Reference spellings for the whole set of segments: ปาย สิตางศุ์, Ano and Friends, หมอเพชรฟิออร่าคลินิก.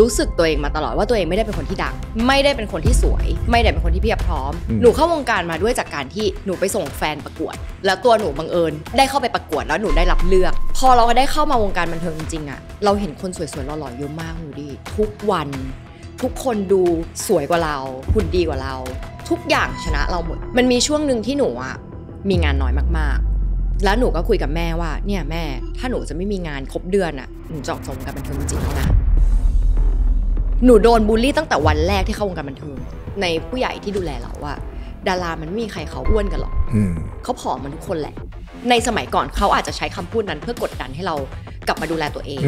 รู้สึกตัวเองมาตลอดว่าตัวเองไม่ได้เป็นคนที่ดังไม่ได้เป็นคนที่สวยไม่ได้เป็นคนที่เพียบพร้อมหนูเข้าวงการมาด้วยจากการที่หนูไปส่งแฟนประกวดแล้วตัวหนูบังเอิญได้เข้าไปประกวดแล้วหนูได้รับเลือกพอเราได้เข้ามาวงการบันเทิงจริงๆอะเราเห็นคนสวยๆหล่อๆเยอะมากหนูดิทุกวันทุกคนดูสวยกว่าเราหุ่นดีกว่าเราทุกอย่างชนะเราหมดมันมีช่วงหนึ่งที่หนูอะมีงานน้อยมากๆแล้วหนูก็คุยกับแม่ว่าเนี่ยแม่ถ้าหนูจะไม่มีงานครบเดือนอะหนูจะออกจากวงการบันเทิงจริงๆแล้วนะหนูโดนบูลลี่ตั้งแต่วันแรกที่เข้าวงการบันเทิงในผู้ใหญ่ที่ดูแลเราว่าดารามันไม่มีใครเขาอ้วนกันหรอกเขาผอมมันทุกคนแหละในสมัยก่อนเขาอาจจะใช้คำพูดนั้นเพื่อกดดันให้เรากลับมาดูแลตัวเอง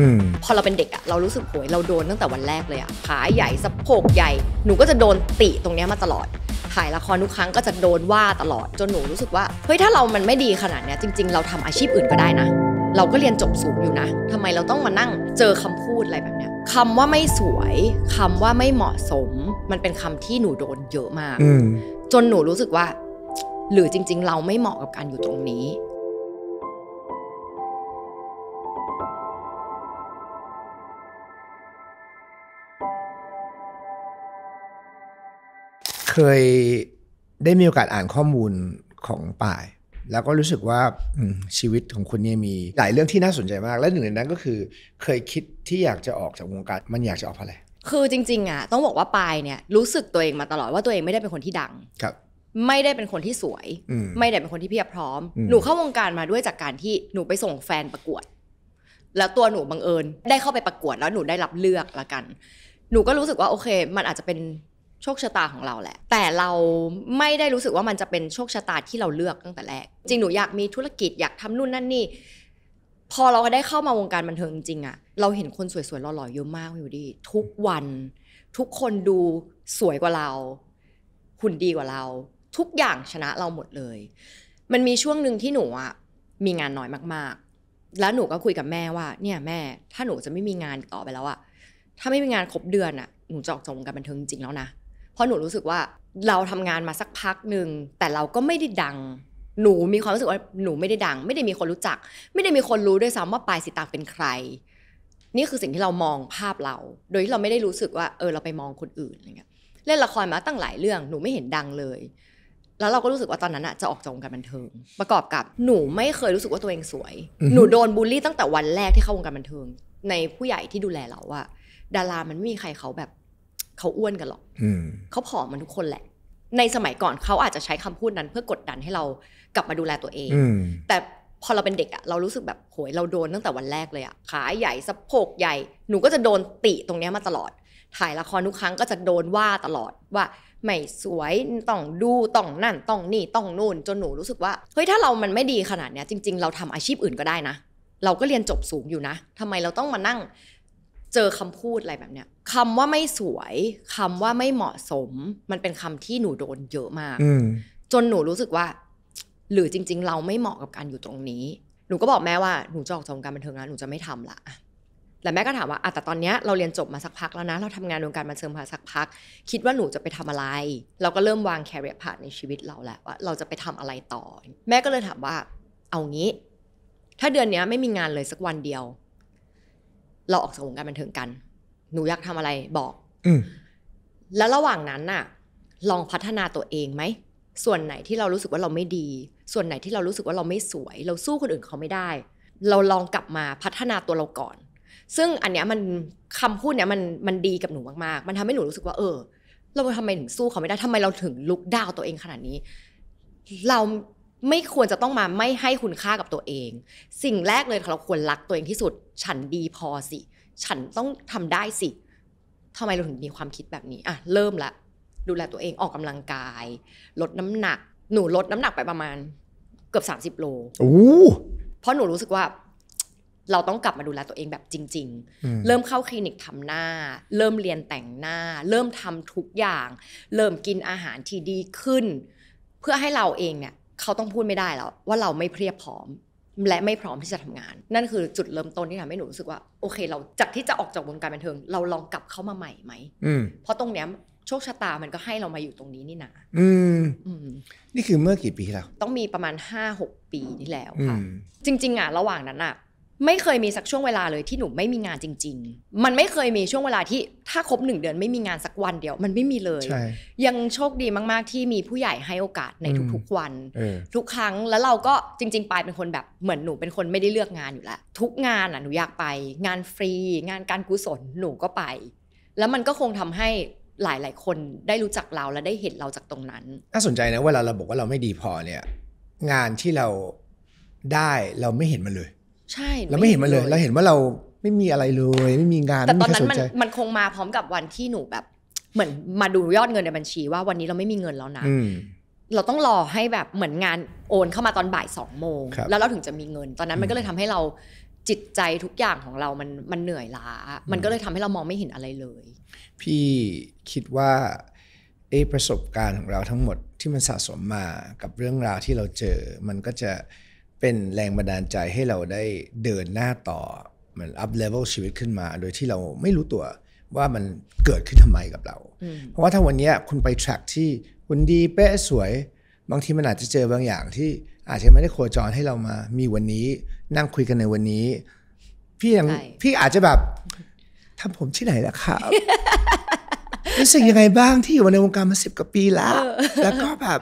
พอเราเป็นเด็กอะเรารู้สึกโหยเราโดนตั้งแต่วันแรกเลยอะขาใหญ่สะโพกใหญ่หนูก็จะโดนติตรงนี้มาตลอดถ่ายละครทุกครั้งก็จะโดนว่าตลอดจนหนูรู้สึกว่าเฮ้ยถ้าเรามันไม่ดีขนาดนี้จริงๆเราทำอาชีพอื่นก็ได้นะเราก็เรียนจบสูงอยู่นะทำไมเราต้องมานั่งเจอคำพูดอะไรแบบเนี้ยคำว่าไม่สวยคำว่าไม่เหมาะสมมันเป็นคำที่หนูโดนเยอะมากจนหนูรู้สึกว่าหรือจริงๆเราไม่เหมาะกับการอยู่ตรงนี้เคยได้มีโอกาสอ่านข้อมูลของป่ายแล้วก็รู้สึกว่าชีวิตของคุณเนี่ยมีหลายเรื่องที่น่าสนใจมากและหนึ่งในนั้นก็คือเคยคิดที่อยากจะออกจากวงการมันอยากจะออกเพราะอะไรคือจริงๆอ่ะต้องบอกว่าป่ายเนี่ยรู้สึกตัวเองมาตลอดว่าตัวเองไม่ได้เป็นคนที่ดังครับไม่ได้เป็นคนที่สวยไม่ได้เป็นคนที่เพียบพร้อมหนูเข้าวงการมาด้วยจากการที่หนูไปส่งแฟนประกวดแล้วตัวหนูบังเอิญได้เข้าไปประกวดแล้วหนูได้รับเลือกละกันหนูก็รู้สึกว่าโอเคมันอาจจะเป็นโชคชะตาของเราแหละแต่เราไม่ได้รู้สึกว่ามันจะเป็นโชคชะตาที่เราเลือกตั้งแต่แรกจริงหนูอยากมีธุรกิจอยากทำนู่นนั่นนี่พอเราได้เข้ามาวงการบันเทิงจริงอะเราเห็นคนสวยๆหล่อๆเยอะมากอยู่ดีทุกวันทุกคนดูสวยกว่าเราหุ่นดีกว่าเราทุกอย่างชนะเราหมดเลยมันมีช่วงหนึ่งที่หนูอะมีงานน้อยมากๆแล้วหนูก็คุยกับแม่ว่าเนี่ยแม่ถ้าหนูจะไม่มีงานต่อไปแล้วอะถ้าไม่มีงานครบเดือนอะหนูจะออกจากวงการบันเทิงจริงแล้วนะเพราะหนูรู้สึกว่าเราทำงานมาสักพักหนึ่งแต่เราก็ไม่ได้ดังหนูมีความรู้สึกว่าหนูไม่ได้ดังไม่ได้มีคนรู้จักไม่ได้มีคนรู้ด้วยซ้ำว่าปายสิตางเป็นใครนี่คือสิ่งที่เรามองภาพเราโดยที่เราไม่ได้รู้สึกว่าเราไปมองคนอื่นอะไรเงี้ยเล่นละครมาตั้งหลายเรื่องหนูไม่เห็นดังเลยแล้วเราก็รู้สึกว่าตอนนั้นอะจะออกจากวงการบันเทิงประกอบกับหนูไม่เคยรู้สึกว่าตัวเองสวย หนูโดนบูลลี่ตั้งแต่วันแรกที่เข้าวงการบันเทิงในผู้ใหญ่ที่ดูแลเราว่าดารามันไม่มีใครเขาแบบเขาอ้วนกันหรอกเขาผอมมันทุกคนแหละในสมัยก่อนเขาอาจจะใช้คำพูดนั้นเพื่อกดดันให้เรากลับมาดูแลตัวเองแต่พอเราเป็นเด็กอะเรารู้สึกแบบโหยเราโดนตั้งแต่วันแรกเลยอะขาใหญ่สะโพกใหญ่หนูก็จะโดนติตรงนี้มาตลอดถ่ายละครทุกครั้งก็จะโดนว่าตลอดว่าไม่สวยต้องดูต้องนั่นต้องนี่ต้องนู่นจนหนูรู้สึกว่าเฮ้ยถ้าเรามันไม่ดีขนาดเนี้ยจริงๆเราทำอาชีพอื่นก็ได้นะเราก็เรียนจบสูงอยู่นะทำไมเราต้องมานั่งเจอคำพูดอะไรแบบเนี้ยคำว่าไม่สวยคำว่าไม่เหมาะสมมันเป็นคำที่หนูโดนเยอะมากจนหนูรู้สึกว่าหรือจริงๆเราไม่เหมาะกับการอยู่ตรงนี้หนูก็บอกแม่ว่าหนูจะออกจากวงการบันเทิงแล้วหนูจะไม่ทำละแต่แม่ก็ถามว่าแต่ตอนเนี้ยเราเรียนจบมาสักพักแล้วนะเราทำงานวงการบันเทิงมาสักพักคิดว่าหนูจะไปทำอะไรเราก็เริ่มวางแคเรียร์พาธในชีวิตเราแหละว่าเราจะไปทำอะไรต่อแม่ก็เลยถามว่าเอางี้ถ้าเดือนเนี้ยไม่มีงานเลยสักวันเดียวเราออกจากวงการบันเทิงกันหนูอยากทำอะไรบอกแล้วระหว่างนั้นน่ะลองพัฒนาตัวเองไหมส่วนไหนที่เรารู้สึกว่าเราไม่ดีส่วนไหนที่เรารู้สึกว่าเราไม่สวยเราสู้คนอื่นเขาไม่ได้เราลองกลับมาพัฒนาตัวเราก่อนซึ่งอันเนี้ยมันคำพูดเนี้ยมันดีกับหนูมากๆมันทำให้หนูรู้สึกว่าเราทำไมถึงสู้เขาไม่ได้ทำไมเราถึงลุกดาวตัวเองขนาดนี้เราไม่ควรจะต้องมาไม่ให้คุณค่ากับตัวเองสิ่งแรกเลยเราควรรักตัวเองที่สุดฉันดีพอสิฉันต้องทำได้สิทำไมเราถึงมีความคิดแบบนี้อ่ะเริ่มละดูแลตัวเองออกกำลังกายลดน้ำหนักหนูลดน้ำหนักไปประมาณเกือบ30โลเพราะหนูรู้สึกว่าเราต้องกลับมาดูแลตัวเองแบบจริงๆเริ่มเข้าคลินิกทำหน้าเริ่มเรียนแต่งหน้าเริ่มทำทุกอย่างเริ่มกินอาหารที่ดีขึ้นเพื่อให้เราเองเนี่ยเขาต้องพูดไม่ได้แล้วว่าเราไม่เพียบพร้อมและไม่พร้อมที่จะทำงานนั่นคือจุดเริ่มต้นที่ทำให้หนูรู้สึกว่าโอเคเราจากที่จะออกจากวงการบันเทิงเราลองกลับเข้ามาใหม่ไหมเพราะตรงเนี้ยโชคชะตามันก็ให้เรามาอยู่ตรงนี้นี่นะนี่คือเมื่อกี่ปีแล้วต้องมีประมาณ5-6 ปีที่แล้วค่ะจริงๆอ่ะระหว่างนั้นอ่ะ ไม่เคยมีสักช่วงเวลาเลยที่หนูไม่มีงานจริงๆมันไม่เคยมีช่วงเวลาที่ถ้าครบ1 เดือนไม่มีงานสักวันเดียวมันไม่มีเลยยังโชคดีมากๆที่มีผู้ใหญ่ให้โอกาสในทุกๆวันทุกครั้งแล้วเราก็จริงๆปายเป็นคนแบบเหมือนหนูเป็นคนไม่ได้เลือกงานอยู่แล้วทุกงานอ่ะหนูอยากไปงานฟรีงานการกุศลหนูก็ไปแล้วมันก็คงทำให้หลายๆคนได้รู้จักเราและได้เห็นเราจากตรงนั้นน่าสนใจนะเวลาเราบอกว่าเราไม่ดีพอเนี่ยงานที่เราได้เราไม่เห็นมันเลยใช่เราไม่เห็นมันเลยเราเห็นว่าเราไม่มีอะไรเลยไม่มีงานแต่ตอนนั้นมันคงมาพร้อมกับวันที่หนูแบบเหมือนมาดูยอดเงินในบัญชีว่าวันนี้เราไม่มีเงินแล้วนะเราต้องรอให้แบบเหมือนงานโอนเข้ามาตอนบ่าย 2 โมงแล้วเราถึงจะมีเงินตอนนั้นมันก็เลยทำให้เราจิตใจทุกอย่างของเรามันเหนื่อยล้ามันก็เลยทำให้เรามองไม่เห็นอะไรเลยพี่คิดว่าประสบการณ์ของเราทั้งหมดที่มันสะสมมากับเรื่องราวที่เราเจอมันก็จะเป็นแรงบันดาลใจให้เราได้เดินหน้าต่อเหมือนอัพเลเวลชีวิตขึ้นมาโดยที่เราไม่รู้ตัวว่ามันเกิดขึ้นทำไมกับเราเพราะว่าถ้าวันนี้คุณไปแทร็กที่คุณดีเป๊ะสวยบางทีมันอาจจะเจอบางอย่างที่อาจจะไม่ได้โคจรให้เรามามีวันนี้นั่งคุยกันในวันนี้พี่อาจจะแบบทำผมที่ไหนล่ะครับ รู้สึกยังไงบ้างที่อยู่ในวงการมา10 กว่าปีแล้วแล้วก็แบบ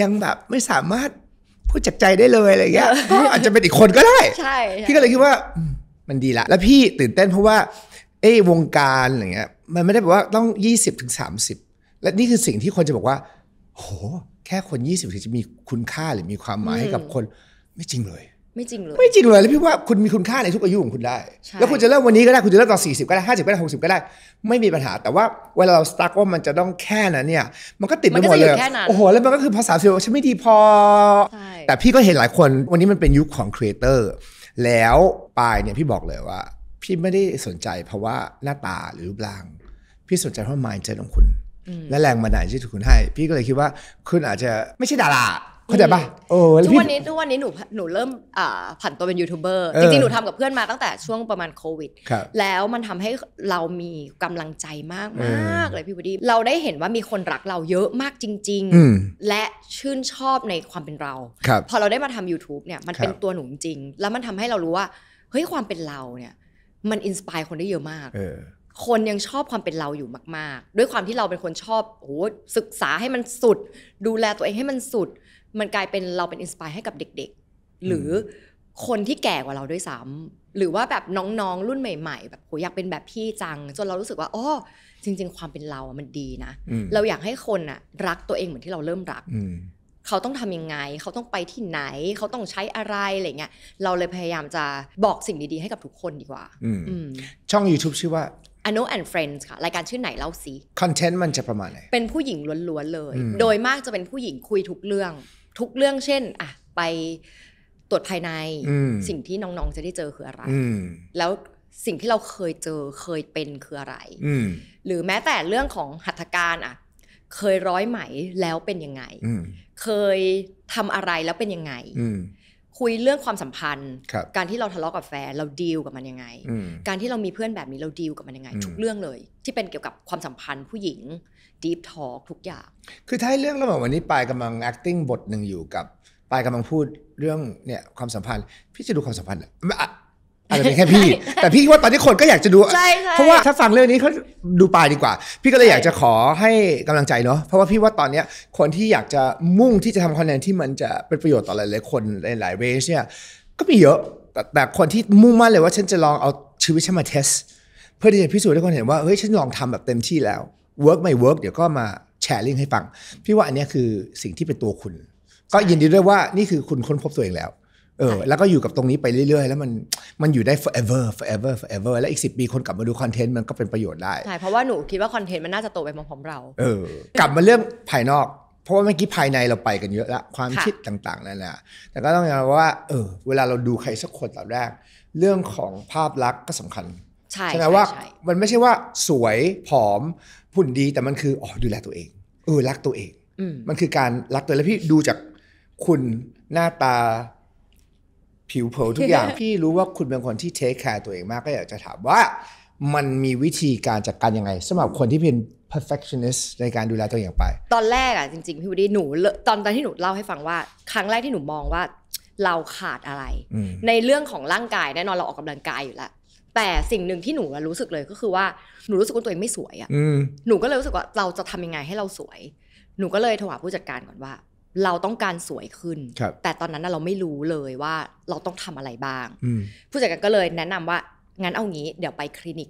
ยังแบบไม่สามารถพูดจากใจได้เลยอะไรเงี้ยก็อาจจะเป็นอีกคนก็ได้พี่ก็เลยคิดว่ามันดีละแล้วพี่ตื่นเต้นเพราะว่าวงการอะไรเงี้ยมันไม่ได้บอกว่าต้อง20 ถึง 30และนี่คือสิ่งที่คนจะบอกว่าโหแค่คน20ถึงจะมีคุณค่าหรือมีความหมายให้กับคนไม่จริงเลยไม่จริงเลยแล้วพี่ว่าคุณมีคุณค่าในทุกอายุของคุณได้แล้วคุณจะเริ่มวันนี้ก็ได้คุณจะเริ่มตอน40ก็ได้50ก็ได้60ก็ได้ไม่มีปัญหาแต่ว่าเวลาเราสตาร์ทว่ามันจะต้องแค่นั้นเนี่ยมันก็ติดไปหมดเลยโอ้โหแล้วมันก็คือภาษาเซลล์ฉันไม่ดีพอแต่พี่ก็เห็นหลายคนวันนี้มันเป็นยุคของครีเอเตอร์แล้วปายเนี่ยพี่บอกเลยว่าพี่ไม่ได้สนใจเพราะว่าหน้าตาหรือรูปร่างพี่สนใจเพราะ mindset ของคุณและแรงบันดาลใจที่คุณให้พี่ก็เลยคิดว่าคุณอาจจะไม่ใช่ดาราเข้าใจป่ะทุกวันนี้หนูเริ่มผันตัวเป็นยูทูบเบอร์จริงๆหนูทำกับเพื่อนมาตั้งแต่ช่วงประมาณโควิดแล้วมันทำให้เรามีกำลังใจมากๆเลยพี่บุดีเราได้เห็นว่ามีคนรักเราเยอะมากจริงๆและชื่นชอบในความเป็นเราพอเราได้มาทำ YouTube เนี่ยมันเป็นตัวหนูจริงแล้วมันทำให้เรารู้ว่าเฮ้ยความเป็นเราเนี่ยมันอินสปายคนได้เยอะมากคนยังชอบความเป็นเราอยู่มากๆด้วยความที่เราเป็นคนชอบโอ้ศึกษาให้มันสุดดูแลตัวเองให้มันสุดมันกลายเป็นเราเป็นอินสปายให้กับเด็กๆหรือคนที่แก่กว่าเราด้วยซ้ำหรือว่าแบบน้องๆรุ่นใหม่ๆแบบโหอยากเป็นแบบพี่จังจนเรารู้สึกว่าอ๋อจริงๆความเป็นเราอ่ะมันดีนะเราอยากให้คนอ่ะรักตัวเองเหมือนที่เราเริ่มรักเขาต้องทำยังไงเขาต้องไปที่ไหนเขาต้องใช้อะไรอะไรเงี้ยเราเลยพยายามจะบอกสิ่งดีๆให้กับทุกคนดีกว่าช่อง YouTube ชื่อว่า Ano and Friends ค่ะรายการชื่อไหนเล่าสิคอนเทนต์มันจะประมาณไหนเป็นผู้หญิงล้วนๆเลยโดยมากจะเป็นผู้หญิงคุยทุกเรื่องเช่นอะไปตรวจภายในสิ่งที่น้องๆจะได้เจอคืออะไรแล้วสิ่งที่เราเคยเจอเคยเป็นคืออะไรหรือแม้แต่เรื่องของหัตถการอะเคยร้อยไหมแล้วเป็นยังไงเคยทำอะไรแล้วเป็นยังไงคุยเรื่องความสัมพันธ์การที่เราทะเลาะกับแฟนเราดีลกับมันยังไงการที่เรามีเพื่อนแบบนี้เราดีลกับมันยังไงทุกเรื่องเลยที่เป็นเกี่ยวกับความสัมพันธ์ผู้หญิง Deep Talk ทุกอย่างคือถ้าให้เรื่องเราแบบวันนี้ปายกำลัง acting บทหนึ่งอยู่กับปายกำลังพูดเรื่องเนี่ยความสัมพันธ์พี่จะดูความสัมพันธ์อาจจะเป็นแค่พี่ แต่พี่ว่าตอนนี้คนก็อยากจะดูเพราะว่าถ้าฟังเรื่องนี้เขาดูปายดีกว่าพี่ก็เลยอยากจะขอให้กำลังใจเนาะเพราะว่าพี่ว่าตอนนี้คนที่อยากจะมุ่งที่จะทำคอนเทนต์ที่มันจะเป็นประโยชน์ต่อหลายๆคนหลายๆเวสเนี่ยก็มีเยอะแต่คนที่มุ่งมั่นเลยว่าฉันจะลองเอาชีวิตฉันมาเทสเพื่อที่จะพิสูจน์ให้คนเห็นว่าเฮ้ยฉันลองทำแบบเต็มที่แล้วเวิร์กไม่เวิร์กเดี๋ยวก็มาแชร์ลิงก์ให้ฟังพี่ว่าอันนี้คือสิ่งที่เป็นตัวคุณก็ยินดีด้วยว่านี่คือคุณค้นพบตัวเองแล้วแล้วก็อยู่กับตรงนี้ไปเรื่อยๆแล้วมันอยู่ได้ forever และอีก10 ปีคนกลับมาดูคอนเทนต์มันก็เป็นประโยชน์ได้ใช่เพราะว่าหนูคิดว่าคอนเทนต์มันน่าจะโตไปพร้อมๆเรากลับมาเรื่องภายนอกเพราะว่าเมื่อกี้ภายในเราไปกันเยอะละความคิดต่างๆนั่นแหละแต่ก็ต้องยอมรับว่าเวลาเราดูใครสักคนตอนแรกเรื่องของภาพลักษณ์ก็สำคัญใช่ไหมว่ามันไม่ใช่ว่าสวยผอมหุ่นดีแต่มันคือดูแลตัวเองรักตัวเองมันคือการรักตัวแล้วพี่ดูจากคุณหน้าตาผิวเผยทุกอย่างพี่รู้ว่าคุณเป็นคนที่เทคแคร์ตัวเองมากก็อยากจะถามว่ามันมีวิธีการจัดการยังไงสำหรับคนที่เป็น perfectionist ในการดูแลตัวเองไปตอนแรกอ่ะจริงๆพี่วุฒิหนูตอนที่หนูเล่าให้ฟังว่าครั้งแรกที่หนูมองว่า เราขาดอะไรในเรื่องของร่างกายแน่นอนเราออกกำลังกายอยู่แล้วแต่สิ่งหนึ่งที่หนูรู้สึกเลยก็คือว่าหนูรู้สึกว่าตัวเองไม่สวยอ่ะหนูก็เลยรู้สึกว่าเราจะทำยังไงให้เราสวยหนูก็เลยโทรหาผู้จัดการก่อนว่าเราต้องการสวยขึ้นแต่ตอนนั้นเราไม่รู้เลยว่าเราต้องทำอะไรบ้างผู้จัดการก็เลยแนะนำว่างั้นเอางี้เดี๋ยวไปคลินิก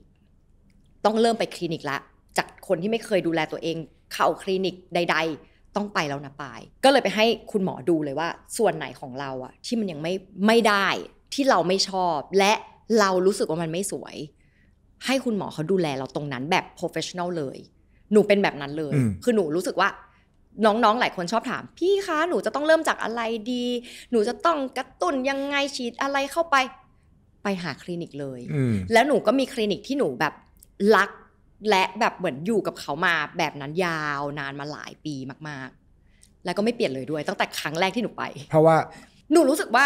ต้องเริ่มไปคลินิกละจากคนที่ไม่เคยดูแลตัวเองเข้าคลินิกใดๆต้องไปแล้วนะปายก็เลยไปให้คุณหมอดูเลยว่าส่วนไหนของเราอ่ะที่มันยังไม่ได้ที่เราไม่ชอบและเรารู้สึกว่ามันไม่สวยให้คุณหมอเขาดูแลเราตรงนั้นแบบ professional เลยหนูเป็นแบบนั้นเลยคือหนูรู้สึกว่าน้องๆหลายคนชอบถามพี่คะหนูจะต้องเริ่มจากอะไรดีหนูจะต้องกระตุ้นยังไงฉีดอะไรเข้าไปหาคลินิกเลยแล้วหนูก็มีคลินิกที่หนูแบบรักและแบบเหมือนอยู่กับเขามาแบบนั้นยาวนานมาหลายปีมากๆแล้วก็ไม่เปลี่ยนเลยด้วยตั้งแต่ครั้งแรกที่หนูไปเพราะว่าหนูรู้สึกว่า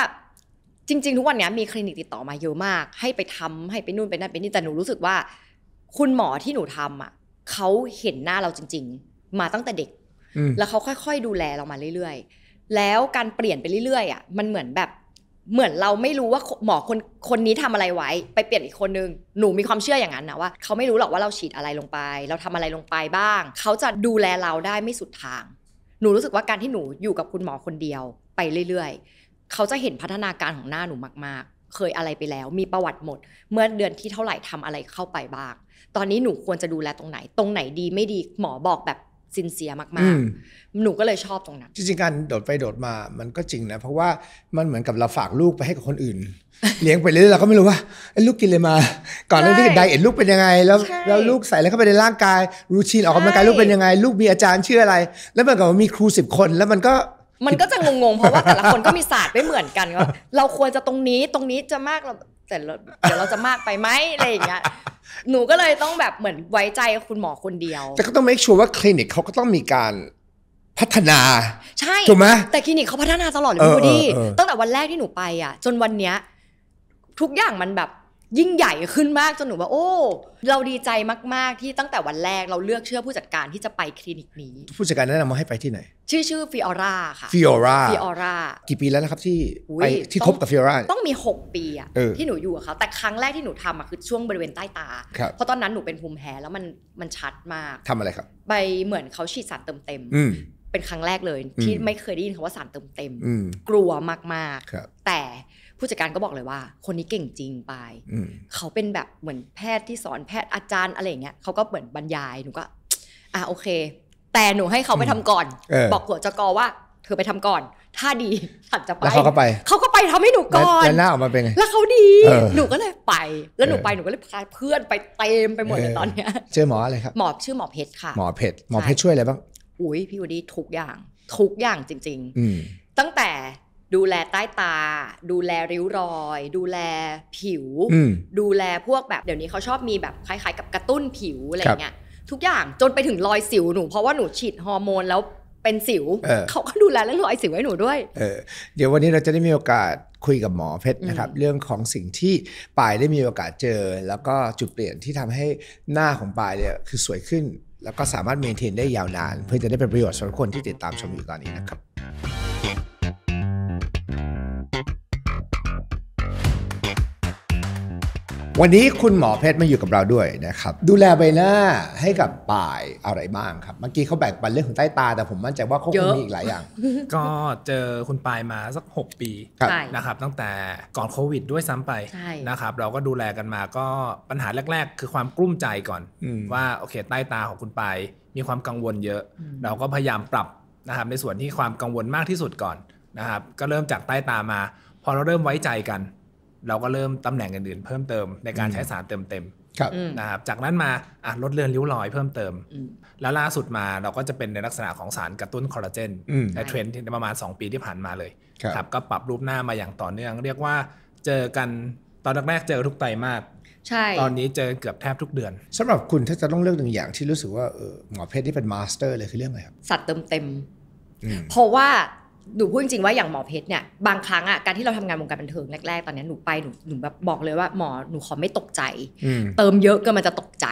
จริงๆทุกวันนี้มีคลินิกติดต่อมาเยอะมากให้ไปทำให้ไปนู่นไปนั่นไปนี่แต่หนูรู้สึกว่าคุณหมอที่หนูทำอ่ะเขาเห็นหน้าเราจริงๆมาตั้งแต่เด็กแล้วเขาค่อยๆดูแลเรามาเรื่อยๆแล้วการเปลี่ยนไปเรื่อยๆอ่ะมันเหมือนแบบเหมือนเราไม่รู้ว่าหมอคนนี้ทำอะไรไว้ไปเปลี่ยนอีกคนนึงหนูมีความเชื่ออย่างนั้นนะว่าเขาไม่รู้หรอกว่าเราฉีดอะไรลงไปเราทำอะไรลงไปบ้างเขาจะดูแลเราได้ไม่สุดทางหนูรู้สึกว่าการที่หนูอยู่กับคุณหมอคนเดียวไปเรื่อยๆเขาจะเห็นพัฒนาการของหน้าหนูมากๆเคยอะไรไปแล้วมีประวัติหมดเมื่อเดือนที่เท่าไหร่ทำอะไรเข้าไปบ้างตอนนี้หนูควรจะดูแลตรงไหนตรงไหนดีไม่ดีหมอบอกแบบซินเซียมากๆหนูก็เลยชอบตรงนั้นจริงๆการโดดไปโดดมามันก็จริงนะเพราะว่ามันเหมือนกับเราฝากลูกไปให้กับคนอื่น เลี้ยงไปเรื่อยเราก็ไม่รู้ว่าลูกกินอะไรมาก่อนหน้านี้ไดเอทลูกเป็นยังไงแล้วลูกใส่อะไรเข้าไปในร่างกายรูทีนออกกำลังกายลูกเป็นยังไงลูกมีอาจารย์ชื่ออะไรแล้วเหมือนกับมีครู10คนแล้วมันก็จะงงๆเพราะว่าแต่ละคนก็มีศาสตร์ไม่เหมือนกันเราควรจะตรงนี้จะมากเราแต่เดี๋ยวเราจะมากไปไหมอะไรอย่างเงี้ยหนูก็เลยต้องแบบเหมือนไว้ใจคุณหมอคนเดียวแต่ก็ต้อง make sure ว่าคลินิกเขาก็ต้องมีการพัฒนาใช่ถูกไหมแต่คลินิกเขาพัฒนาตลอดเลยพี่ดิตั้งแต่วันแรกที่หนูไปอ่ะจนวันเนี้ยทุกอย่างมันแบบยิ่งใหญ่ขึ้นมากจนหนูว่าโอ้เราดีใจมากๆที่ตั้งแต่วันแรกเราเลือกเชื่อผู้จัดการที่จะไปคลินิกนี้ผู้จัดการแนะนำมาให้ไปที่ไหนชื่อฟิออร่าค่ะฟิออร่ากี่ปีแล้วนะครับที่คบกับฟิออร่าต้องมี6ปีอะที่หนูอยู่กับเขาแต่ครั้งแรกที่หนูทำอะคือช่วงบริเวณใต้ตาเพราะตอนนั้นหนูเป็นภูมิแพ้แล้วมันชัดมากทำอะไรครับไปเหมือนเขาฉีดสารเติมเต็มเป็นครั้งแรกเลยที่ไม่เคยได้ยินคำว่าสารเติมเต็มกลัวมากๆแต่ผู้จัดการก็บอกเลยว่าคนนี้เก่งจริงไปเขาเป็นแบบเหมือนแพทย์ที่สอนแพทย์อาจารย์อะไรเงี้ยเขาก็เหมือนบรรยายหนูก็โอเคแต่หนูให้เขาไปทำก่อนบอกหัวจกว่าเธอไปทำก่อนถ้าดีถัดจะไปแล้วเขาก็ไปทำให้หนูก่อนแล้วหน้าออกมาเป็นไงแล้วเขาดีหนูก็เลยไปแล้วหนูไปหนูก็เลยพาเพื่อนไปเต็มไปหมดเลยตอนเนี้ยเจอหมออะไรครับหมอชื่อหมอเพชรค่ะหมอเพชรช่วยอะไรบ้างอุ้ยพี่วันนี้ทุกอย่างจริงๆตั้งแต่ดูแลใต้ตาดูแลริ้วรอยดูแลผิวดูแลพวกแบบเดี๋ยวนี้เขาชอบมีแบบคล้ายๆกับกระตุ้นผิวอะไรเงี้ยทุกอย่างจนไปถึงรอยสิวหนูเพราะว่าหนูฉีดฮอร์โมนแล้วเป็นสิวเขาก็ดูแลเรื่องรอยสิวให้หนูด้วยเดี๋ยววันนี้เราจะได้มีโอกาสคุยกับหมอเพชรนะครับเรื่องของสิ่งที่ปายได้มีโอกาสเจอแล้วก็จุดเปลี่ยนที่ทำให้หน้าของปายเนี่ยคือสวยขึ้นแล้วก็สามารถเมนเทนได้ยาวนานเพื่อจะได้เป็นประโยชน์สำหรับคนที่ติดตามชมอยู่ตอนนี้นะครับวันนี้คุณหมอเพชรมาอยู่กับเราด้วยนะครับดูแลใบหน้าให้กับปายอะไรบ้างครับเมื่อกี้เขาแบ่งปันเรื่องของใต้ตาแต่ผมมั่นใจว่าเขาคงมีอีกหลายอย่างก็เจอคุณปายมาสัก6ปีนะครับตั้งแต่ก่อนโควิดด้วยซ้ำไปนะครับเราก็ดูแลกันมาก็ปัญหาแรกๆคือความกลุ้มใจก่อนว่าโอเคใต้ตาของคุณปายมีความกังวลเยอะเราก็พยายามปรับนะครับในส่วนที่ความกังวลมากที่สุดก่อนนะครับก็เริ่มจากใต้ตามาพอเราเริ่มไว้ใจกันเราก็เริ่มตำแหน่งอื่นๆเพิ่มเติมในการใช้สารเติมเต็มนะครับจากนั้นมาลดเลือนริ้วรอยเพิ่มเติมแล้วล่าสุดมาเราก็จะเป็นในลักษณะของสารกระตุ้นคอลลาเจนในเทรนด์ประมาณ2ปีที่ผ่านมาเลยครับก็ปรับรูปหน้ามาอย่างต่อเนื่องเรียกว่าเจอกันตอนแรกๆเจอทุกไตรมาสตอนนี้เจอเกือบแทบทุกเดือนสำหรับคุณถ้าจะต้องเลือกหนึ่งอย่างที่รู้สึกว่าหมอเพชรที่เป็นมาสเตอร์เลยคือเรื่องอะไรครับสารเติมเต็มเพราะว่าหนูพูดจริงๆว่าอย่างหมอเพชรเนี่ยบางครั้งอ่ะการที่เราทำงานวงการบันเทิงแรกๆตอนนี้หนูไปหนูแบบบอกเลยว่าหมอหนูขอไม่ตกใจเติมเยอะก็มันจะตกใจ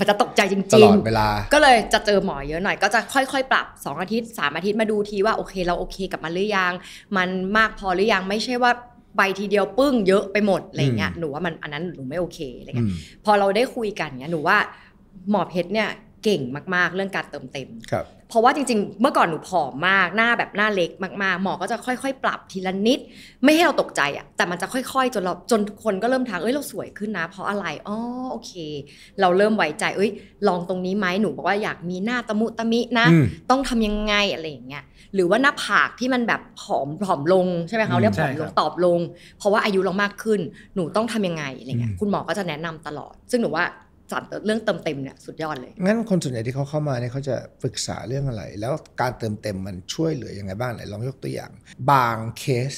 มันจะตกใจจริงๆตลอดเวลาก็เลยจะเจอหมอเยอะหน่อยก็จะค่อยๆปรับ2อาทิตย์3อาทิตย์มาดูทีว่าโอเคเราโอเคกับมันหรือยังมันมากพอหรือยังไม่ใช่ว่าใบทีเดียวปึ้งเยอะไปหมดอะไรเงี้ยหนูว่ามันอันนั้นหนูไม่โอเคอะไรเงี้ยพอเราได้คุยกันเงี้ยหนูว่าหมอเพชรเนี่ยเก่งมากๆเรื่องการเติมเต็มเพราะว่าจริงๆเมื่อก่อนหนูผอมมากหน้าแบบหน้าเล็กมากๆหมอก็จะค่อยๆปรับทีละนิดไม่ให้เราตกใจอ่ะแต่มันจะค่อยๆจนทุกคนก็เริ่มทักเอ้ยเราสวยขึ้นนะเพราะอะไรอ๋อโอเคเราเริ่มไว้ใจเอ้ยลองตรงนี้ไหมหนูบอกว่าอยากมีหน้าตะมุตะมินะต้องทำยังไงอะไรอย่างเงี้ยหรือว่าหน้าผากที่มันแบบผอมลงใช่ไหมเขาเรียกผอมลงตอบลงเพราะว่าอายุเรามากขึ้นหนูต้องทำยังไงอะไรเงี้ยคุณหมอก็จะแนะนำตลอดซึ่งหนูว่าเรื่องเติมเต็มเนี่ยสุดยอดเลยงั้นคนส่วนใหญ่ที่เขาเข้ามาเนี่ยเขาจะปรึกษาเรื่องอะไรแล้วการเติมเต็มมันช่วยเหลือยังไงบ้างไหนลองยกตัวอย่างบางเคส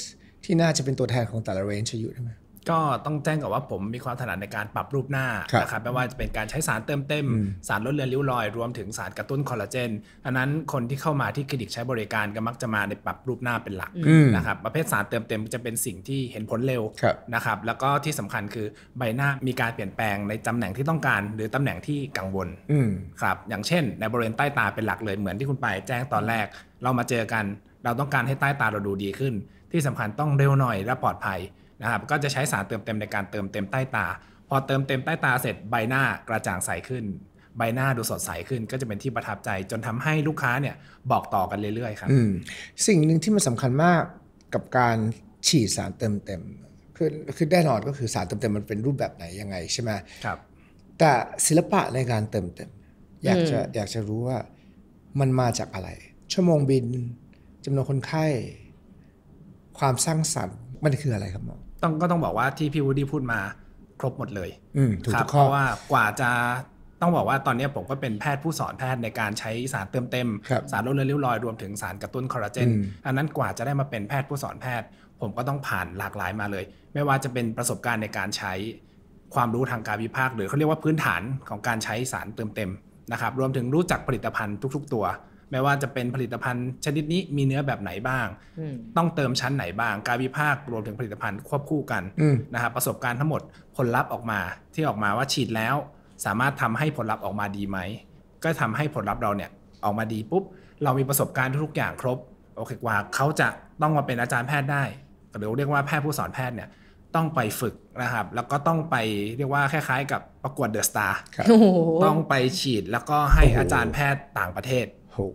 ที่น่าจะเป็นตัวแทนของแต่ละเรนจ์อายุใช่ไหมก็ต้องแจ้งก่อนว่าผมมีความถนัดในการปรับรูปหน้านะครับไม่ว่าจะเป็นการใช้สารเติมเต็มสารลดเลือนริ้วรอยรวมถึงสารกระตุ้นคอลลาเจนอันนั้นคนที่เข้ามาที่คลินิกใช้บริการก็มักจะมาในปรับรูปหน้าเป็นหลักนะครับประเภทสารเติมเต็มจะเป็นสิ่งที่เห็นผลเร็วนะครับแล้วก็ที่สำคัญคือใบหน้ามีการเปลี่ยนแปลงในตำแหน่งที่ต้องการหรือตำแหน่งที่กังวลครับอย่างเช่นในบริเวณใต้ตาเป็นหลักเลยเหมือนที่คุณไปแจ้งตอนแรกเรามาเจอกันเราต้องการให้ใต้ตาเราดูดีขึ้นที่สำคัญต้องเร็วหน่อยและปลอดภัยนะครับก็จะใช้สารเติมเต็มในการเติมเต็มใต้ตาพอเติมเต็มใต้ตาเสร็จใบหน้ากระจ่างใสขึ้นใบหน้าดูสดใสขึ้นก็จะเป็นที่ประทับใจจนทำให้ลูกค้าเนี่ยบอกต่อกันเรื่อยๆครับสิ่งหนึ่งที่มันสำคัญมากกับการฉีดสารเติมเต็มคือแน่นอนก็คือสารเติมเต็มมันเป็นรูปแบบไหนยังไงใช่ไหมครับแต่ศิลปะในการเติมเต็มอยากจะรู้ว่ามันมาจากอะไรชั่วโมงบินจำนวนคนไข้ความสร้างสรรค์มันคืออะไรครับหมอก็ต้องบอกว่าที่พี่วูดดี้พูดมาครบหมดเลยครับเพราะว่ากว่าจะต้องบอกว่าตอนนี้ผมก็เป็นแพทย์ผู้สอนแพทย์ในการใช้สารเติมเต็มสารลดเลือนริ้วรอยรวมถึงสารกระตุ้นคอลลาเจนอันนั้นกว่าจะได้มาเป็นแพทย์ผู้สอนแพทย์ผมก็ต้องผ่านหลากหลายมาเลยไม่ว่าจะเป็นประสบการณ์ในการใช้ความรู้ทางกายวิภาคหรือเขาเรียกว่าพื้นฐานของการใช้สารเติมเต็มนะครับรวมถึงรู้จักผลิตภัณฑ์ทุกๆตัวไม่ว่าจะเป็นผลิตภัณฑ์ชนิดนี้มีเนื้อแบบไหนบ้างต้องเติมชั้นไหนบ้างการวิพากษ์รวมถึงผลิตภัณฑ์ควบคู่กันนะครับประสบการณ์ทั้งหมดผลลัพธ์ออกมาที่ออกมาว่าฉีดแล้วสามารถทำให้ผลลัพธ์ออกมาดีไหมก็ทำให้ผลลัพธ์เราเนี่ยออกมาดีปุ๊บเรามีประสบการณ์ทุกอย่างครบโอเคกว่าเขาจะต้องมาเป็นอาจารย์แพทย์ได้หรือเรียกว่าแพทย์ผู้สอนแพทย์เนี่ยต้องไปฝึกนะครับแล้วก็ต้องไปเรียกว่าคล้ายๆกับประกวดเดอะสตาร์ต้องไปฉีดแล้วก็ให้อาจารย์แพทย์ต่างประเทศ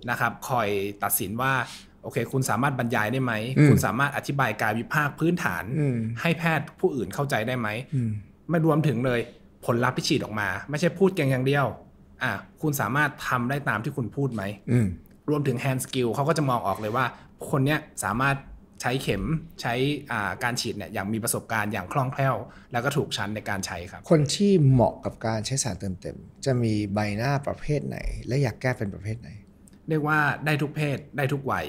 นะครับคอยตัดสินว่าโอเคคุณสามารถบรรยายได้ไหมคุณสามารถอธิบายกายวิภาคพื้นฐานให้แพทย์ผู้อื่นเข้าใจได้ไหมไม่รวมถึงเลยผลลัพธ์ที่ฉีดออกมาไม่ใช่พูดเก่งอย่างเดียวคุณสามารถทำได้ตามที่คุณพูดไหมรวมถึงแฮนด์สกิลเขาก็จะมองออกเลยว่าคนเนี้ยสามารถใช้เข็มใช้การฉีดเนี่ยอย่างมีประสบการณ์อย่างคล่องแคล่วแล้วก็ถูกชั้นในการใช้ครับคนที่เหมาะกับการใช้สารเติมเต็มจะมีใบหน้าประเภทไหนและอยากแก้เป็นประเภทไหนเรียกว่าได้ทุกเพศได้ทุกวัย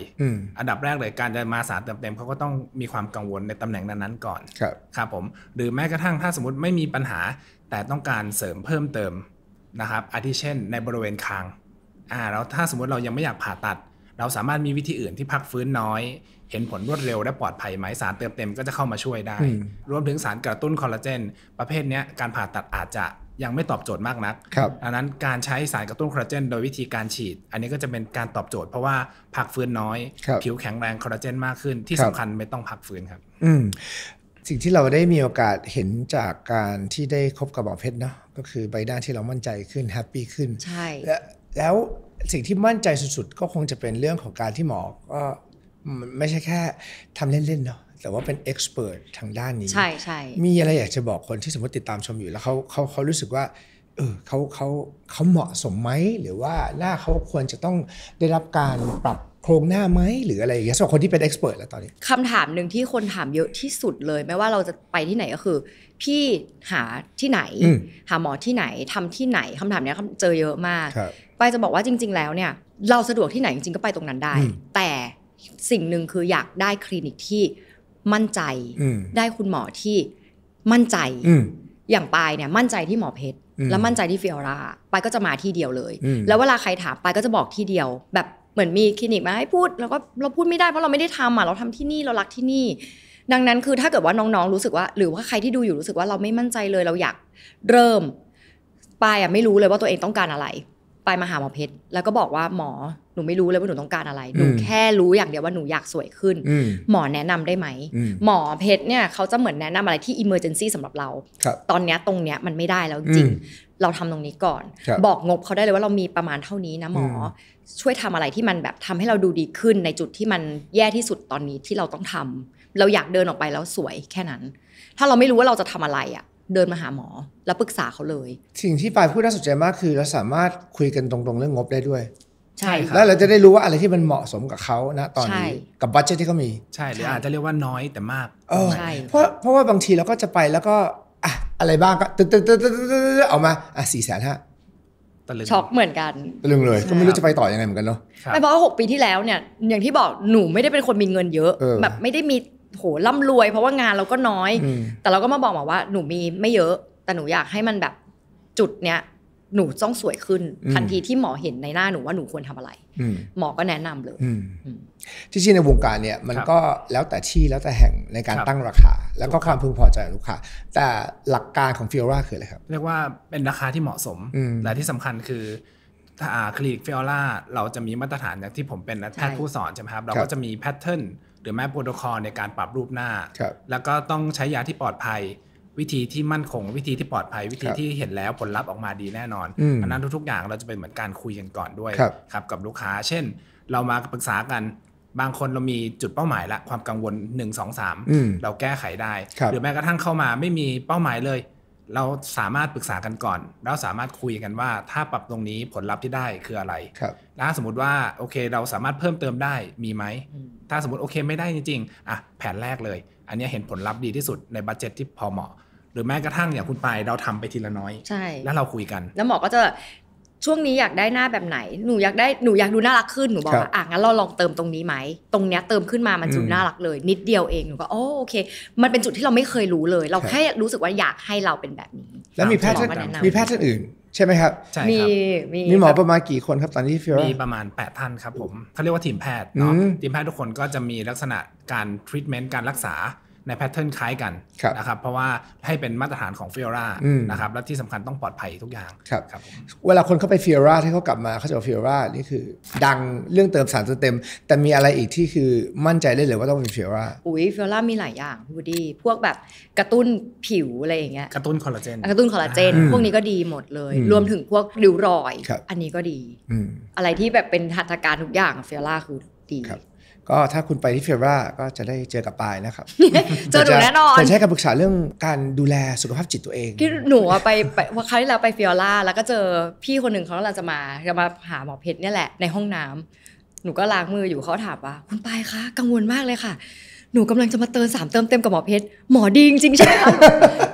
อันดับแรกเลยการจะมาสารเติมเต็มเขาก็ต้องมีความกังวลในตำแหน่งนั้นๆก่อนครับผมหรือแม้กระทั่งถ้าสมมติไม่มีปัญหาแต่ต้องการเสริมเพิ่มเติมนะครับอาทิเช่นในบริเวณคางแล้วถ้าสมมติเรายังไม่อยากผ่าตัดเราสามารถมีวิธีอื่นที่พักฟื้นน้อยเห็นผลรวดเร็วและปลอดภัยไหมสารเติมเต็มก็จะเข้ามาช่วยได้รวมถึงสารกระตุ้นคอลลาเจนประเภทนี้การผ่าตัดอาจจะยังไม่ตอบโจทย์มากนักดังนั้นการใช้สารกระตุ้นคอลลาเจนโดยวิธีการฉีดอันนี้ก็จะเป็นการตอบโจทย์เพราะว่าพักฟื้นน้อยผิวแข็งแรงคอลลาเจนมากขึ้นที่สำคัญไม่ต้องพักฟื้นครับสิ่งที่เราได้มีโอกาสเห็นจากการที่ได้คบกับหมอเพชรเนาะก็คือใบหน้าที่เรามั่นใจขึ้นแฮปปี้ขึ้นใช่แล้วสิ่งที่มั่นใจสุดๆก็คงจะเป็นเรื่องของการที่หมอก็ไม่ใช่แค่ทำเล่นๆเนาะแต่ว่าเป็นเอ็กซ์เพรสทางด้านนี้ใช่มีอะไรอยากจะบอกคนที่สมมติติดตามชมอยู่แล้วเขารู้สึกว่าเขาเหมาะสมไหมหรือว่าหน้าเขาควรจะต้องได้รับการปรับโครงหน้าไหมหรืออะไรอย่างเงี้ยสำหรับคนที่เป็นเอ็กซ์เพรสแล้วตอนนี้คำถามหนึ่งที่คนถามเยอะที่สุดเลยไม่ว่าเราจะไปที่ไหนก็คือพี่หาที่ไหนหาหมอที่ไหนทำที่ไหนคำถามเนี้ยเจอเยอะมากไปจะบอกว่าจริงๆแล้วเนี่ยเราสะดวกที่ไหนจริงๆก็ไปตรงนั้นได้แต่สิ่งหนึ่งคืออยากได้คลินิกที่มั่นใจได้คุณหมอที่มั่นใจอย่างปายเนี่ยมั่นใจที่หมอเพชรและมั่นใจที่ฟิโอราปายก็จะมาที่เดียวเลยแล้วเวลาใครถามปายก็จะบอกที่เดียวแบบเหมือนมีคลินิกมาให้พูดแล้วก็เราพูดไม่ได้เพราะเราไม่ได้ทำเราทำที่นี่เรารักที่นี่ดังนั้นคือถ้าเกิดว่าน้องๆรู้สึกว่าหรือว่าใครที่ดูอยู่รู้สึกว่าเราไม่มั่นใจเลยเราอยากเริ่ม ปายไม่รู้เลยว่าตัวเองต้องการอะไรปายมาหาหมอเพชรแล้วก็บอกว่าหมอหนูไม่รู้เลยว่าหนูต้องการอะไรหนูแค่รู้อย่างเดียวว่าหนูอยากสวยขึ้นหมอแนะนำได้ไหมหมอเพชรเนี่ยเขาจะเหมือนแนะนำอะไรที่ emergency สำหรับเราตอนนี้ตรงเนี้ยมันไม่ได้แล้วจริงเราทำตรงนี้ก่อนบอกงบเขาได้เลยว่าเรามีประมาณเท่านี้นะหมอช่วยทำอะไรที่มันแบบทำให้เราดูดีขึ้นในจุดที่มันแย่ที่สุดตอนนี้ที่เราต้องทำเราอยากเดินออกไปแล้วสวยแค่นั้นถ้าเราไม่รู้ว่าเราจะทำอะไรอ่ะเดินมาหาหมอแล้วปรึกษาเขาเลยสิ่งที่ปายพูดน่าสนใจมากคือเราสามารถคุยกันตรงๆเรื่องงบได้ด้วยใช่แล้วเราจะได้รู้ว่าอะไรที่มันเหมาะสมกับเขาณตอนนี้กับบัดเจ็ตที่เขามีใช่หรืออาจจะเรียกว่าน้อยแต่มากใช่เพราะว่าบางทีเราก็จะไปแล้วก็อะไรบ้างก็ตึ๊ดออกมา450,000ช็อกเหมือนกันตะลึงเลยก็ไม่รู้จะไปต่อยังไงเหมือนกันเนาะไม่เพราะว่า6ปีที่แล้วเนี่ยอย่างที่บอกหนูไม่ได้เป็นคนมีเงินเยอะแบบไม่ได้มีโหร่ำรวยเพราะว่างานเราก็น้อยแต่เราก็มาบอกมาว่าหนูมีไม่เยอะแต่หนูอยากให้มันแบบจุดเนี้ยหนูต้องสวยขึ้นทันทีที่หมอเห็นในหน้าหนูว่าหนูควรทำอะไรหมอก็แนะนำเลยจริงๆในวงการเนี่ยมันก็แล้วแต่ที่แล้วแต่แห่งในการตั้งราคาแล้วก็ความพึงพอใจของลูกค้าแต่หลักการของฟิโอร่าคืออะไรครับเรียกว่าเป็นราคาที่เหมาะสมและที่สำคัญคือคลินิกฟิโอร่าเราจะมีมาตรฐานอย่างที่ผมเป็นแพทย์ผู้สอนใช่ไหมครับเราก็จะมีแพทเทิร์นหรือแม้โปรโตคอลในการปรับรูปหน้าแล้วก็ต้องใช้ยาที่ปลอดภัยวิธีที่มั่นคงวิธีที่ปลอดภัยวิธีที่เห็นแล้วผลลัพธ์ออกมาดีแน่นอนอันนั้นทุกๆอย่างเราจะเป็นเหมือนการคุยกันก่อนด้วยครับกับลูกค้าเช่นเรามาปรึกษากันบางคนเรามีจุดเป้าหมายละความกังวล 1, 2, 3เราแก้ไขได้หรือแม้กระทั่งเข้ามาไม่มีเป้าหมายเลยเราสามารถปรึกษากันก่อนแล้วสามารถคุยกันว่าถ้าปรับตรงนี้ผลลัพธ์ที่ได้คืออะไรถ้าสมมติว่าโอเคเราสามารถเพิ่มเติมได้มีไหมถ้าสมมติโอเคไม่ได้จริงๆแผนแรกเลยอันนี้เห็นผลลัพธ์ดีที่สุดในบัดเจ็ตที่พอเหมาะหรือแม้กระทั่งอย่างคุณปายเราทำไปทีละน้อยใช่แล้วเราคุยกันแล้วหมอก็จะช่วงนี้อยากได้หน้าแบบไหนหนูอยากดูน่ารักขึ้นหนูบอกว่างั้นเราลองเติมตรงนี้ไหมตรงเนี้ยเติมขึ้นมามันดูน่ารักเลยนิดเดียวเองหนูก็โอเคมันเป็นจุดที่เราไม่เคยรู้เลยเราแค่รู้สึกว่าอยากให้เราเป็นแบบนี้แล้วมีแพทย์อื่นใช่ไหมครับมีหมอประมาณกี่คนครับตอนนี้ฟิโอร่ามีประมาณ8ท่านครับผมเขาเรียกว่าทีมแพทย์เนาะทีมแพทย์ทุกคนก็จะมีลักษณะการทรีทเมนต์การรักษาในแพทเทิร์นคล้ายกันนะครับเพราะว่าให้เป็นมาตรฐานของฟิโอร่านะครับและที่สำคัญต้องปลอดภัยทุกอย่างครับเวลาคนเข้าไปฟิโอร่าที่เขากลับมาเขาจะบอกฟิโอร่านี่คือดังเรื่องเติมสารเต็มแต่มีอะไรอีกที่คือมั่นใจได้เลยว่าต้องเป็นฟิโอร่าฟิโอร่ามีหลายอย่างดูดีพวกแบบกระตุ้นผิวอะไรอย่างเงี้ยกระตุ้นคอลลาเจนพวกนี้ก็ดีหมดเลยรวมถึงพวกริ้วรอยอันนี้ก็ดีอะไรที่แบบเป็นหัตถการทุกอย่างฟิโอร่าคือดีก็ถ้าคุณไปที่ฟิโอร่าก็จะได้เจอกับปายนะครับเจอหนูแน่นอนจะใช้การปรึกษาเรื่องการดูแลสุขภาพจิตตัวเองที่หนูไปว่าครั้งที่แล้วไปฟิโอร่าแล้วก็เจอพี่คนหนึ่งเขากำลังจะมาหาหมอเพชรเนี่ยแหละในห้องน้ำหนูก็ล้างมืออยู่เขาถามว่าคุณปายคะกังวลมากเลยค่ะหนูกำลังจะมาเติมเต็มกับหมอเพชรหมอดีจริงใช่ไหมคะ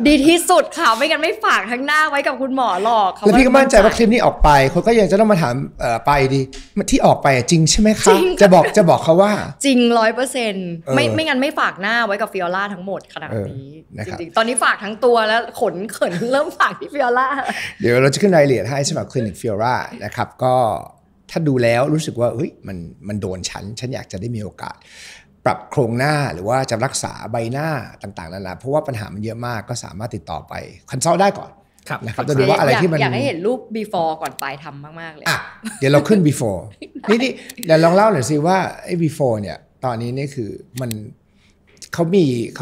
ดีที่สุดค่ะไม่งั้นไม่ฝากทั้งหน้าไว้กับคุณหมอหรอกแล้วพี่ก็มั่นใจว่าคลิปนี้ออกไปคนก็ยังจะต้องมาถามไปดีที่ออกไปจริงใช่ไหมคะจะบอกเขาว่าจริง 100% ไม่งั้นไม่ฝากหน้าไว้กับฟิโอร่าทั้งหมดขนาดนี้จริงๆตอนนี้ฝากทั้งตัวแล้วขนเขินเริ่มฝากที่ฟิโอร่าเดี๋ยวเราจะขึ้นรายละเอียดให้สำหรับคลินิกฟิโอร่านะครับก็ถ้าดูแล้วรู้สึกว่าเฮ้ยมันโดนฉันอยากจะได้มีโอกาสปรับโครงหน้าหรือว่าจะรักษาใบหน้าต่างๆนานาเพราะว่าปัญหามันเยอะมากก็สามารถติดต่อไปคอนซัลท์ได้ก่อนนะครับจะดูว่าอะไรที่มันอยากให้เห็นรูป before ก่อนไปทำมากๆเลยเดี๋ยวเราขึ้น before นี่เดี๋ยวลองเล่าหน่อยสิว่าไอ้ before เนี่ยตอนนี้นี่คือมันเขาม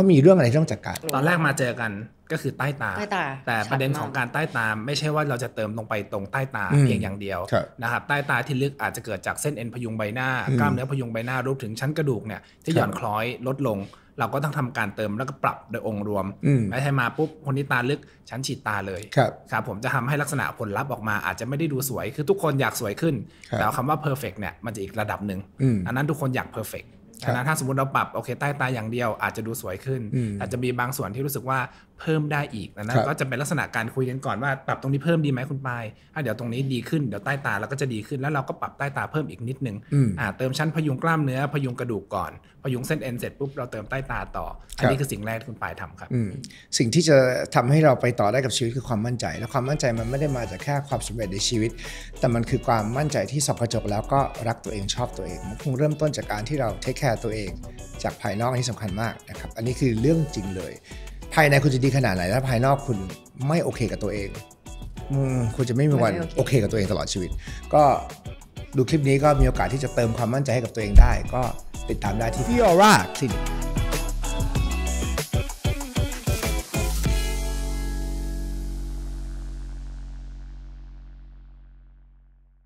ีเรื่องอะไรที่ต้องจัดการตอนแรกมาเจอกันก็คือใต้ตาแต่ประเด็นของการใต้ตาไม่ใช่ว่าเราจะเติมลงไปตรงใต้ตาเพียงอย่างเดียวนะครับใต้ตาที่ลึกอาจจะเกิดจากเส้นเอ็นพยุงใบหน้ากล้ามเนื้อพยุงใบหน้ารวมถึงชั้นกระดูกเนี่ยที่หย่อนคล้อยลดลงเราก็ต้องทำการเติมแล้วก็ปรับโดยองค์รวมไม่ใช่มาปุ๊บคนที่ตาลึกชั้นฉีดตาเลยครับผมจะทำให้ลักษณะผลลัพธ์ออกมาอาจจะไม่ได้ดูสวยคือทุกคนอยากสวยขึ้นแต่คำว่า perfect เนี่ยมันจะอีกระดับหนึ่งอันนั้นทุกคนอยาก perfectถ้าสมมติเราปรับโอเคใต้ตาอย่างเดียวอาจจะดูสวยขึ้นอาจจะมีบางส่วนที่รู้สึกว่าเพิ่มได้อีกนั้นก็จะเป็นลักษณะการคุยกันก่อนว่าปรับตรงนี้เพิ่มดีไหมคุณปายเดี๋ยวตรงนี้ดีขึ้นเดี๋ยวใต้ตาเราก็จะดีขึ้นแล้วเราก็ปรับใต้ตาเพิ่มอีกนิดนึงเติมชั้นพยุงกล้ามเนื้อพยุงกระดูกก่อนพยุงเส้นเอ็นเสร็จปุ๊บเราเติมใต้ตาต่ออันนี้คือสิ่งแรกที่คุณปายทำครับสิ่งที่จะทำให้เราไปต่อได้กับชีวิตคือความมั่นใจและความมั่นใจมันไม่ได้มาจากแค่ความสำเร็จในชีวิตแต่มันคือความมั่นใจที่ส่องกระจกแล้วก็รักตัวเองชอบตัวเองมันคงเริ่มต้นจากการที่เราเทคแคร์ตัวเองจากภายนอกที่สำคัญมากนะครับอันนี้คือเรื่องจริงเลยภายในคุณจะดีขนาดไหนถ้าภายนอกคุณไม่โอเคกับตัวเอง คุณจะไม่มีวันโอเคกับตัวเองตลอดชีวิตก็ดูคลิปนี้ก็มีโอกาสที่จะเติมความมั่นใจให้กับตัวเองได้ก็ติดตามได้ที่ฟิโอร่าคลินิก